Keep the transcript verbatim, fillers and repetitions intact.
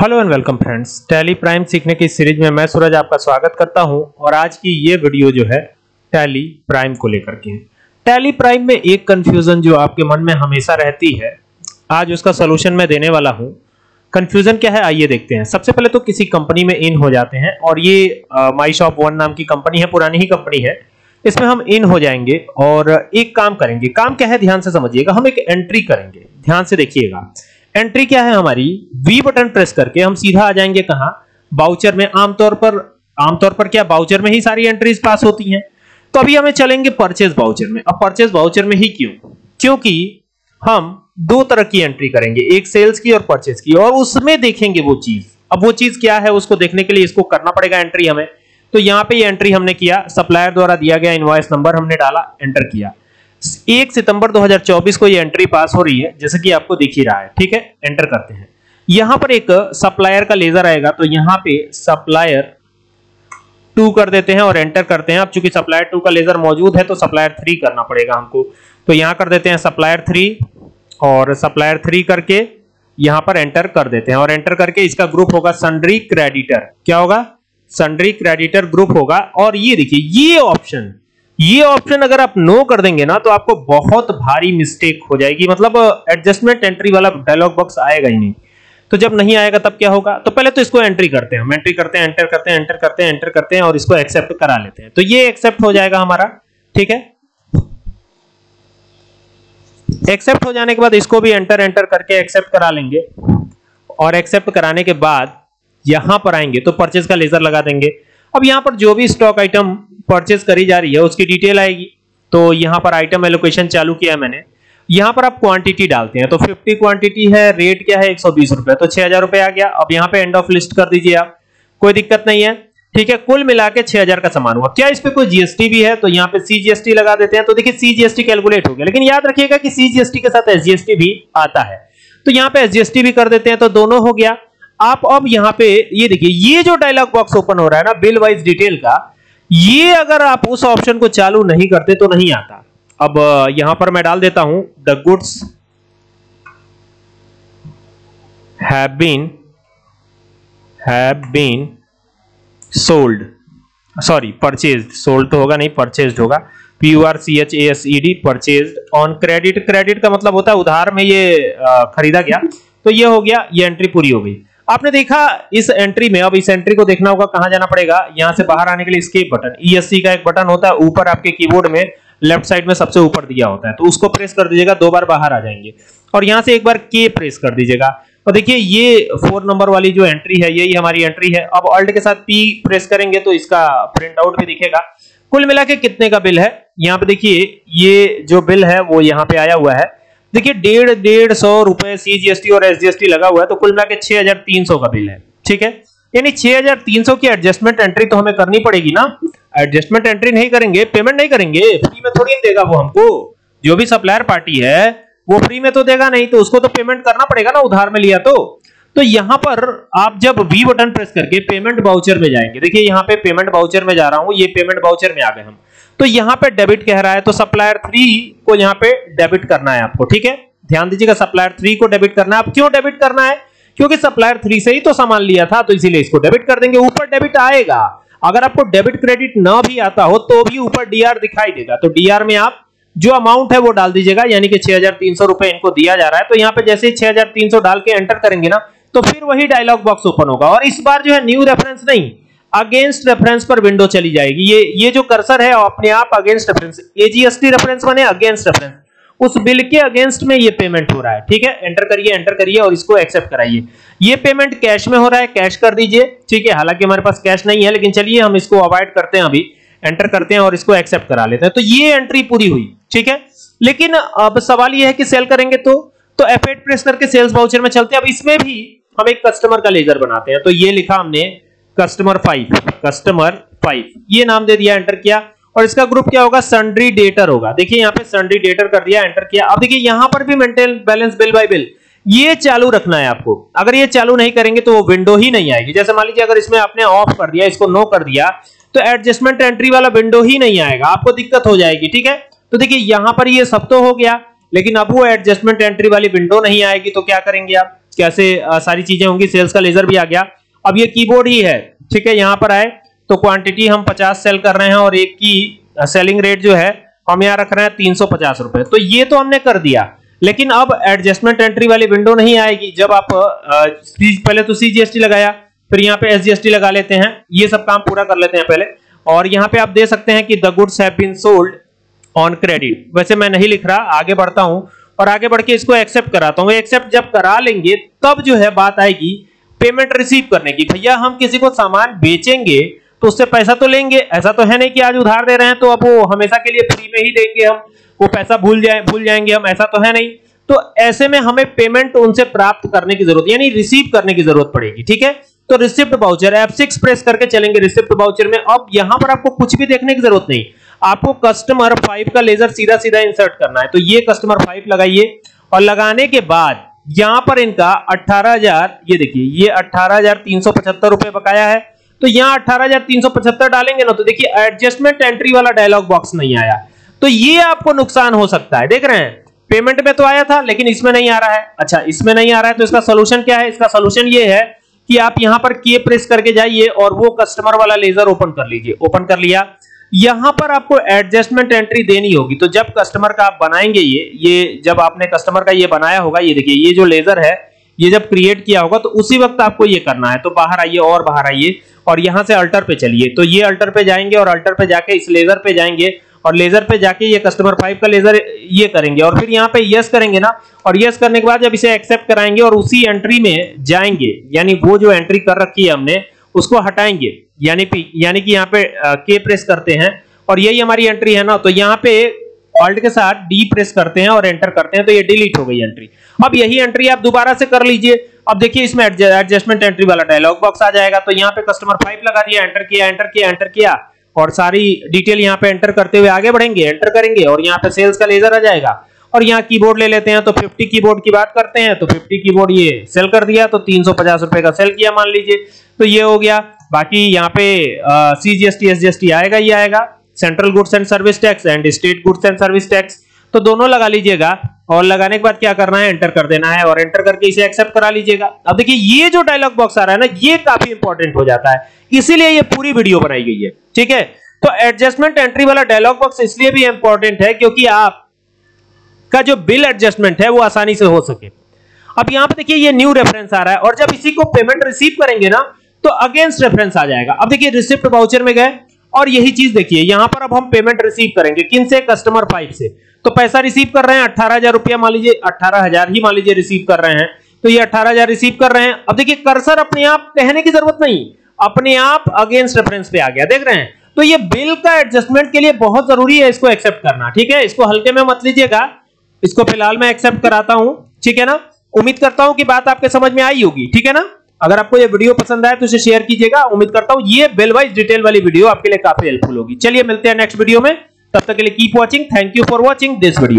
Hello and welcome friends, tally prime सीखने की series में मैं सूरज आपका स्वागत करता हूं। और आज की ये वीडियो जो है टैली प्राइम को लेकर के। टैली प्राइम में एक कंफ्यूजन जो आपके मन में हमेशा रहती है, आज उसका सलूशन मैं देने वाला हूं। कंफ्यूजन क्या है आइए देखते हैं। सबसे पहले तो किसी कंपनी में इन हो जाते हैं, और ये माई शॉप वन नाम की कंपनी है, पुरानी ही कंपनी है। इसमें हम इन हो जाएंगे और एक काम करेंगे। काम क्या है ध्यान से समझिएगा, हम एक एंट्री करेंगे। ध्यान से देखिएगा एंट्री क्या है हमारी। वी बटन प्रेस करके हम सीधा आ जाएंगे कहां, बाउचर में। आमतौर पर आमतौर पर क्या बाउचर में ही सारी एंट्रीज पास होती हैं। तो अभी हमें चलेंगे परचेज बाउचर में। अब परचेज बाउचर में ही क्यों, क्योंकि हम दो तरह की एंट्री करेंगे, एक सेल्स की और परचेज की, और उसमें देखेंगे वो चीज। अब वो चीज क्या है उसको देखने के लिए इसको करना पड़ेगा एंट्री हमें। तो यहाँ पे ये एंट्री हमने किया, सप्लायर द्वारा दिया गया इनवॉइस नंबर हमने डाला, एंटर किया। एक सितंबर दो हज़ार चौबीस को ये एंट्री पास हो रही है, जैसे कि आपको दिख ही रहा है। ठीक है, एंटर करते हैं। यहां पर एक सप्लायर का लेजर आएगा, तो यहां पे सप्लायर टू कर देते हैं और एंटर करते हैं। अब चूंकि सप्लायर टू का लेजर मौजूद है तो सप्लायर थ्री करना पड़ेगा हमको। तो यहां कर देते हैं सप्लायर थ्री, और सप्लायर थ्री करके यहां पर एंटर कर देते हैं। और एंटर करके इसका ग्रुप होगा सन्ड्री क्रेडिटर। क्या होगा, सन्ड्री क्रेडिटर ग्रुप होगा। और ये देखिए ये ऑप्शन ये ऑप्शन अगर आप नो कर देंगे ना तो आपको बहुत भारी मिस्टेक हो जाएगी। मतलब एडजस्टमेंट एंट्री वाला डायलॉग बॉक्स आएगा ही नहीं। तो जब नहीं आएगा तब क्या होगा, तो पहले तो इसको एंट्री करते हैं। हम एंट्री करते हैं, एंटर करते हैं, एंटर करते हैं, एंटर करते हैं, और इसको एक्सेप्ट करा लेते हैं। तो ये एक्सेप्ट हो जाएगा हमारा। ठीक है, एक्सेप्ट हो जाने के बाद इसको भी एंटर एंटर करके एक्सेप्ट करा लेंगे। और एक्सेप्ट कराने के बाद यहां पर आएंगे तो परचेज का लेजर लगा देंगे। अब यहां पर जो भी स्टॉक आइटम परचेज करी जा रही है उसकी डिटेल आएगी। तो यहां पर आइटम एलोकेशन चालू किया है मैंने। यहां पर आप क्वांटिटी डालते हैं, तो पचास क्वांटिटी है, रेट क्या है एक सौ बीस रुपए, तो छह हजार रुपए आ गया। अब यहां पे एंड ऑफ लिस्ट कर दीजिए आप, कोई दिक्कत नहीं है। ठीक है, कुल मिला के छह हजार का सामान हुआ। क्या इस पे कोई जीएसटी भी है, तो यहाँ पे सीजीएसटी लगा देते हैं। तो देखिए सीजीएसटी कैलकुलेट हो गया, लेकिन याद रखिएगा कि सीजीएसटी के साथ एसजीएसटी भी आता है, तो यहाँ पे एसजीएसटी भी कर देते हैं, तो दोनों हो गया। आप अब यहां पे ये देखिए ये जो डायलॉग बॉक्स ओपन हो रहा है ना बिल वाइज डिटेल का, ये अगर आप उस ऑप्शन को चालू नहीं करते तो नहीं आता। अब यहां पर मैं डाल देता हूं the goods have been have been sold, sorry purchased, sold तो होगा नहीं, परचेज्ड होगा, P U R C H A S E D, purchased on credit. Credit का मतलब होता है उधार में ये खरीदा गया। तो ये हो गया, ये एंट्री पूरी हो गई। आपने देखा इस एंट्री में, अब इस एंट्री को देखना होगा कहां जाना पड़ेगा। यहां से बाहर आने के लिए एस्केप बटन, ईएससी का एक बटन होता है ऊपर आपके कीबोर्ड में, लेफ्ट साइड में सबसे ऊपर दिया होता है, तो उसको प्रेस कर दीजिएगा, दो बार बाहर आ जाएंगे। और यहां से एक बार के प्रेस कर दीजिएगा। तो देखिए ये फोर नंबर वाली जो एंट्री है यही हमारी एंट्री है। अब ऑल्ट के साथ पी प्रेस करेंगे तो इसका प्रिंट आउट भी दिखेगा। कुल मिला के कितने का बिल है, यहाँ पे देखिए ये जो बिल है वो यहाँ पे आया हुआ है। देखिए डेढ़ डेढ़ सौ रुपए सीजीएसटी और एसजीएसटी लगा हुआ है, तो कुल मिला के छह हजार तीन सौ का बिल है। ठीक है, यानी छह हजार तीन सौ की एडजस्टमेंट एंट्री तो हमें करनी पड़ेगी ना। एडजस्टमेंट एंट्री नहीं करेंगे, पेमेंट नहीं करेंगे, फ्री में थोड़ी देगा वो हमको। जो भी सप्लायर पार्टी है वो फ्री में तो देगा नहीं, तो उसको तो पेमेंट करना पड़ेगा ना, उधार में लिया तो। तो यहां पर आप जब वी बटन प्रेस करके पेमेंट बाउचर में जाएंगे, देखिए यहाँ पे पेमेंट बाउचर में जा रहा हूं, ये पेमेंट बाउचर में आ गए हम। तो यहाँ पे डेबिट कह रहा है, तो सप्लायर थ्री को यहाँ पे डेबिट करना है आपको। ठीक है, ध्यान दीजिएगा, सप्लायर थ्री को डेबिट करना है। अब क्यों डेबिट करना है, क्योंकि सप्लायर थ्री से ही तो सामान लिया था, तो इसीलिए इसको डेबिट कर देंगे। ऊपर डेबिट आएगा, अगर आपको डेबिट क्रेडिट ना भी आता हो तो भी ऊपर डीआर दिखाई देगा, तो डीआर में आप जो अमाउंट है वो डाल दीजिएगा। यानी कि छह हजार तीन सौ रुपए इनको दिया जा रहा है। तो यहाँ पे जैसे ही छह हजार तीन सौ डाल के एंटर करेंगे ना तो फिर वही डायलॉग बॉक्स ओपन होगा। और इस बार जो है न्यू रेफरेंस नहीं, अगेंस्ट रेफरेंस पर विंडो चली जाएगी। ये ये जो कर्सर है अपने आप अगेंस्ट रेफरेंस, एजीएसटी रेफरेंस बने अगेंस्ट रेफरेंस, उस बिल के अगेंस्ट में ये पेमेंट हो रहा है। ठीक है, एंटर करिए, एंटर करिए और इसको एक्सेप्ट कराइए। ये पेमेंट कैश में हो रहा है, कैश कर दीजिए। ठीक है, हालांकि हमारे पास कैश नहीं है, लेकिन चलिए हम इसको अवॉइड करते हैं, अभी एंटर करते हैं और इसको एक्सेप्ट करा लेते हैं। तो ये एंट्री पूरी हुई। ठीक है, लेकिन अब सवाल यह है कि सेल करेंगे तो तो एफ आठ प्रेस करके सेल्स वाउचर में चलते हैं। अब इसमें भी हम एक कस्टमर का लेजर बनाते हैं, तो ये लिखा हमने कस्टमर फाइव, कस्टमर फाइव ये नाम दे दिया, एंटर किया। और इसका ग्रुप क्या होगा, सन्ड्री डेटर होगा। देखिए यहाँ पे सन्ड्री डेटर कर दिया, एंटर किया। अब देखिए यहाँ पर भी maintain balance bill by bill ये चालू रखना है आपको। अगर ये चालू नहीं करेंगे तो वो विंडो ही नहीं आएगी। जैसे मान लीजिए अगर इसमें आपने ऑफ कर दिया, इसको नो कर दिया, तो एडजस्टमेंट एंट्री वाला विंडो ही नहीं आएगा, आपको दिक्कत हो जाएगी। ठीक है, तो देखिए यहाँ पर ये सब तो हो गया, लेकिन अब वो एडजस्टमेंट एंट्री वाली विंडो नहीं आएगी, तो क्या करेंगे आप, कैसे आ, सारी चीजें होंगी। सेल्स का लेजर भी आ गया। अब ये कीबोर्ड ही है, ठीक है। यहाँ पर आए तो क्वांटिटी हम पचास सेल कर रहे हैं और एक की सेलिंग रेट जो है हम यहाँ रख रहे हैं तीन सौ पचास रुपए। तो ये तो हमने कर दिया, लेकिन अब एडजस्टमेंट एंट्री वाली विंडो नहीं आएगी। जब आप आ, पहले तो सीजीएसटी लगाया, फिर यहाँ पे एसजीएसटी लगा लेते हैं, ये सब काम पूरा कर लेते हैं पहले। और यहाँ पे आप दे सकते हैं कि the goods have been sold on credit. वैसे मैं नहीं लिख रहा, आगे बढ़ता हूँ और आगे बढ़ के इसको एक्सेप्ट कराता हूँ। एक्सेप्ट जब करा लेंगे तब जो है बात आएगी पेमेंट रिसीव करने की। भैया हम किसी को सामान बेचेंगे तो उससे पैसा तो लेंगे, ऐसा तो है नहीं कि आज उधार दे रहे हैं तो अब वो हमेशा के लिए फ्री में ही देंगे, हम वो पैसा भूल जाए भूल जाएंगे हम, ऐसा तो है नहीं। तो ऐसे में हमें पेमेंट उनसे प्राप्त करने की जरूरत, यानी रिसीव करने की जरूरत पड़ेगी, ठीक है। तो receipt voucher F six press करके चलेंगे रिसिप्ट बाउचर में। अब यहां पर आपको कुछ भी देखने की जरूरत नहीं, आपको कस्टमर फाइव का लेजर सीधा सीधा इंसर्ट करना है। तो ये कस्टमर फाइव लगाइए और लगाने के बाद यहां पर इनका अठारह हजार, ये देखिए ये अठारह हजार तीन सौ पचहत्तर रुपए बकाया है। तो यहां अठारह हजार तीन सौ पचहत्तर डालेंगे ना, तो देखिए एडजस्टमेंट एंट्री वाला डायलॉग बॉक्स नहीं आया। तो ये आपको नुकसान हो सकता है, देख रहे हैं पेमेंट में तो आया था लेकिन इसमें नहीं आ रहा है। अच्छा इसमें नहीं आ रहा है तो इसका सोल्यूशन क्या है? इसका सोल्यूशन ये है कि आप यहां पर के प्रेस करके जाइए और वो कस्टमर वाला लेजर ओपन कर लीजिए। ओपन कर लिया, यहां पर आपको एडजस्टमेंट एंट्री देनी होगी। तो जब कस्टमर का आप बनाएंगे ये ये जब आपने कस्टमर का ये बनाया होगा, ये देखिए ये जो लेजर है ये जब क्रिएट किया होगा तो उसी वक्त आपको ये करना है। तो बाहर आइए और बाहर आइए और यहां से अल्टर पे चलिए। तो ये अल्टर पे जाएंगे और अल्टर पे जाके इस लेजर पे जाएंगे और लेजर पे जाके ये कस्टमर फाइव का लेजर ये करेंगे और फिर यहाँ पे यस करेंगे ना, और यस करने के बाद जब इसे एक्सेप्ट कराएंगे और उसी एंट्री में जाएंगे, यानी वो जो एंट्री कर रखी है हमने उसको हटाएंगे, यानी यानी कि यहाँ पे के प्रेस करते हैं और यही हमारी एंट्री है ना। तो यहाँ पे ऑल्ट के साथ डी प्रेस करते हैं और एंटर करते हैं, तो ये डिलीट हो गई एंट्री। अब यही एंट्री आप दोबारा से कर लीजिए। अब देखिए इसमें एडजस्टमेंट एंट्री वाला डायलॉग बॉक्स आ जाएगा। तो यहाँ पे कस्टमर फाइव लगा दिया, एंटर किया एंटर किया एंटर किया और सारी डिटेल यहाँ पे एंटर करते हुए आगे बढ़ेंगे, एंटर करेंगे और यहाँ पे सेल्स का लेजर आ जाएगा। और यहाँ कीबोर्ड ले लेते हैं, तो पचास कीबोर्ड की बात करते हैं। तो पचास कीबोर्ड ये सेल कर दिया, तो तीन सौ पचास रुपए का सेल किया मान लीजिए, तो ये हो गया। बाकी यहाँ पे सीजीएसटी एसजीएसटी आएगा ही आएगा, central goods and service tax and state goods and service tax, तो दोनों लगा लीजिएगा। और लगाने के बाद क्या करना है, एंटर कर देना है और एंटर करके इसे एक्सेप्ट करा लीजिएगा। अब देखिए ये जो डायलॉग बॉक्स आ रहा है ना, ये काफी इंपॉर्टेंट हो जाता है, इसीलिए ये पूरी वीडियो बनाई गई है, ठीक है। तो एडजस्टमेंट एंट्री वाला डायलॉग बॉक्स इसलिए भी इंपॉर्टेंट है क्योंकि आप का जो बिल एडजस्टमेंट है वो आसानी से हो सके। अब यहां पर देखिए ये न्यू रेफरेंस आ रहा है और जब इसी को पेमेंट रिसीव करेंगे ना तो अगेंस्ट रेफरेंस आ जाएगा। अब देखिए रिसिप्ट वाउचर में गए और यही चीज देखिए यहां पर अब हम पेमेंट रिसीव करेंगे किनसे, कस्टमर फाइव से। तो पैसा रिसीव कर रहे हैं अठारह हजार रुपया मान लीजिए, अठारह हजार ही मान लीजिए रिसीव कर रहे हैं, तो ये अठारह हजार रिसीव कर रहे हैं। अब देखिए कर्सर अपने आप कहने की जरूरत नहीं, अपने आप अगेंस्ट रेफरेंस पे आ गया, देख रहे हैं। तो ये बिल का एडजस्टमेंट के लिए बहुत जरूरी है इसको एक्सेप्ट करना, ठीक है। इसको हल्के में मत लीजिएगा, इसको फिलहाल मैं एक्सेप्ट कराता हूं, ठीक है ना। उम्मीद करता हूं कि बात आपके समझ में आई होगी, ठीक है ना। अगर आपको ये वीडियो पसंद आए तो इसे शेयर कीजिएगा। उम्मीद करता हूं ये बिल वाइज डिटेल वाली वीडियो आपके लिए काफी हेल्पफुल होगी। चलिए मिलते हैं नेक्स्ट वीडियो में, तब तक के लिए keep watching. Thank you for watching this video.